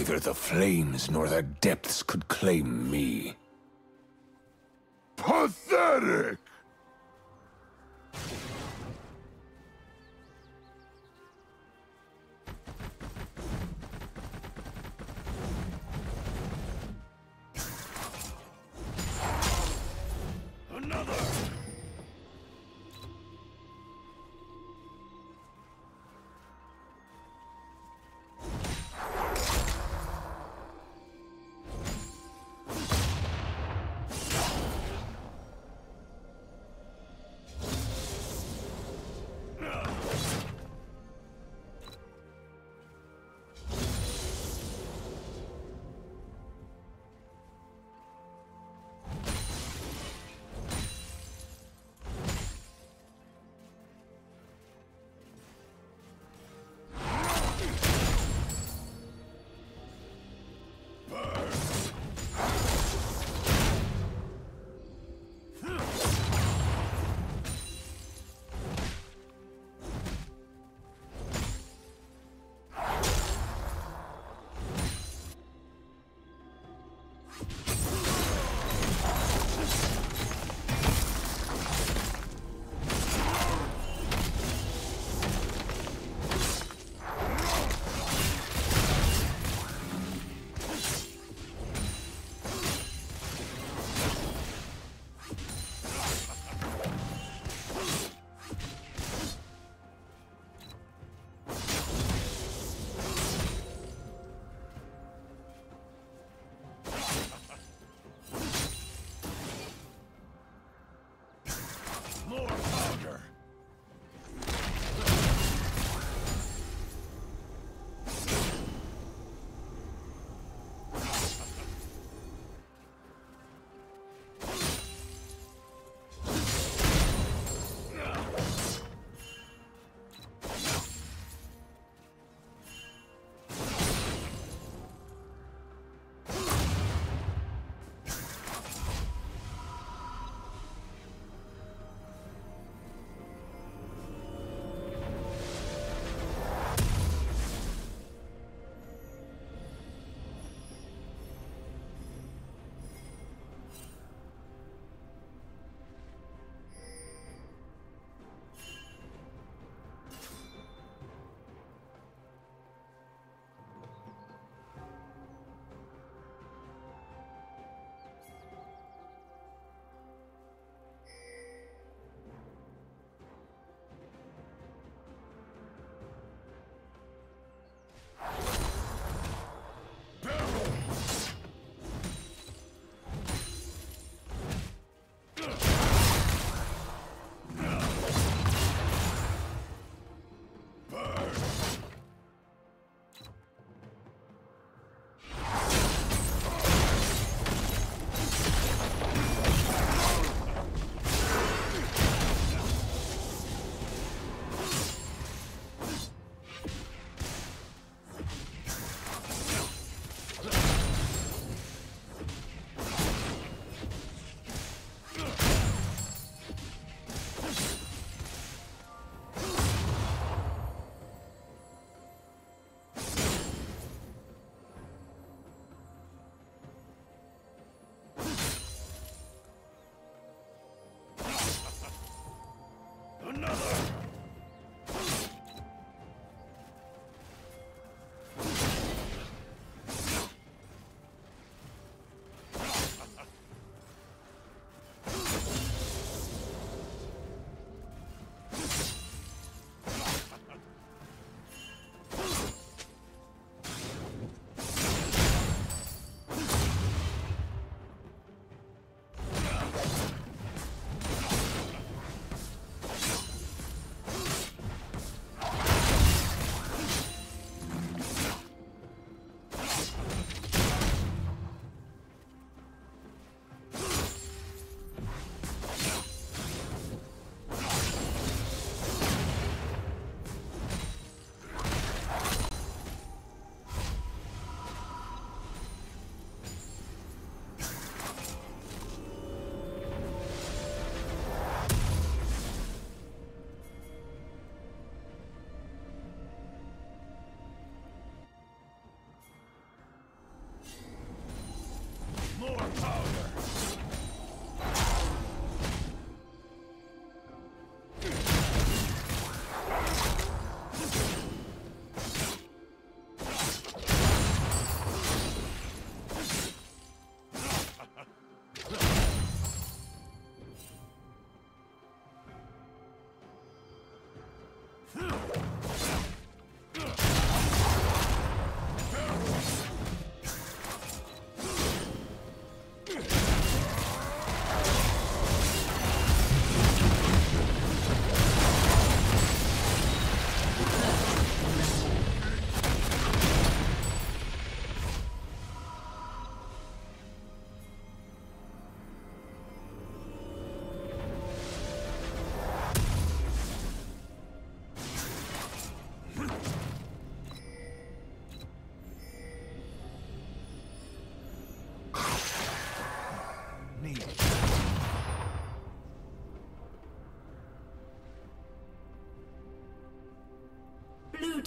Neither the flames nor their depths could claim me. Pathetic!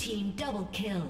team double kill.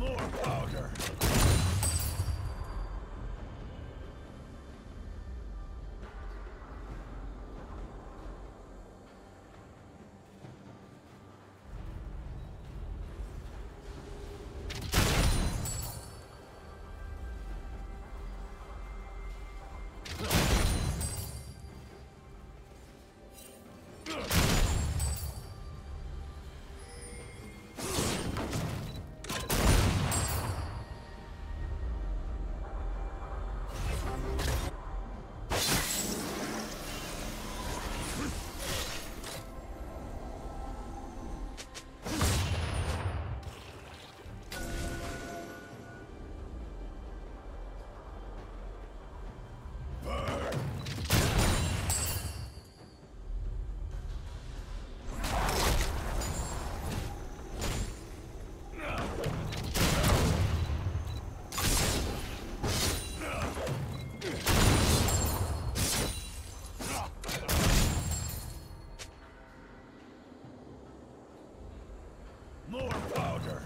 More powder. More powder!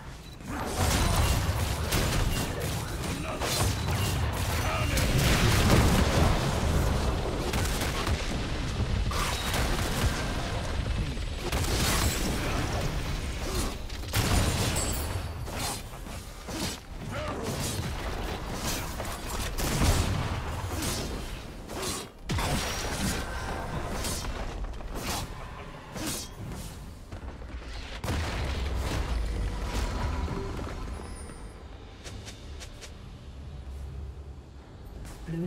Blue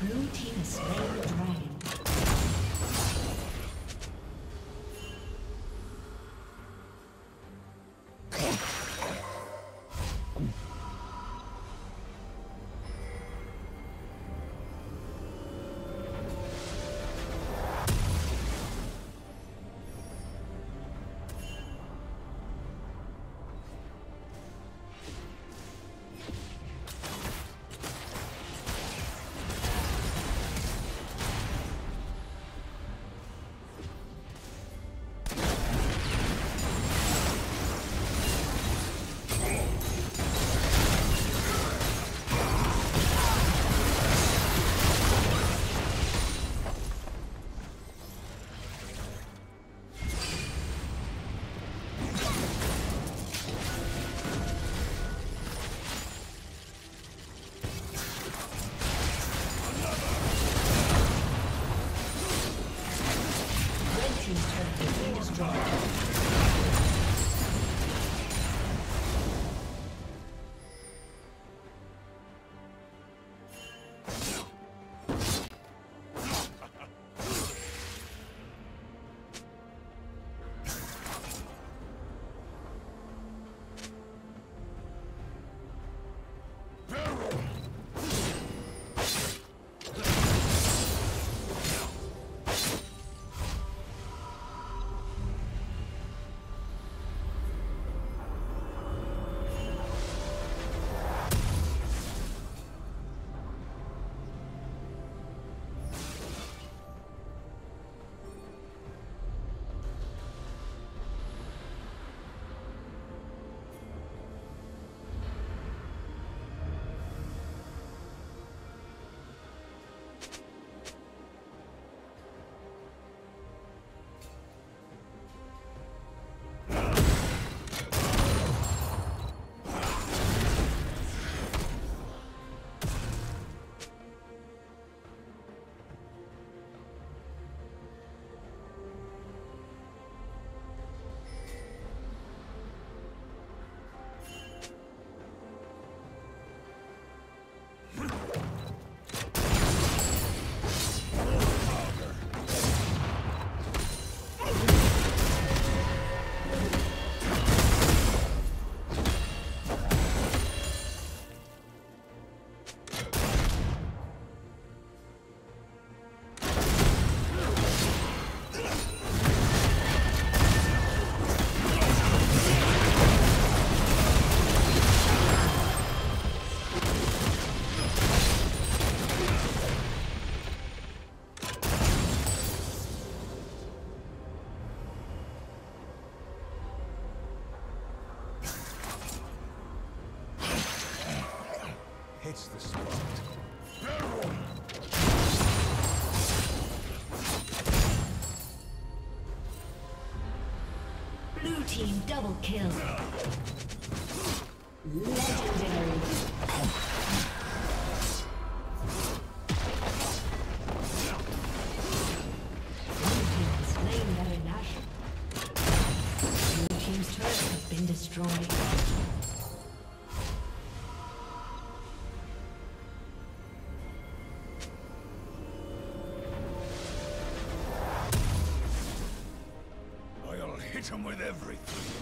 Blue team has slain the dragon. Team double kill. Legendary. Hit him with everything.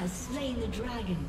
has slain the dragon.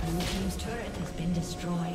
Blue team's turret has been destroyed.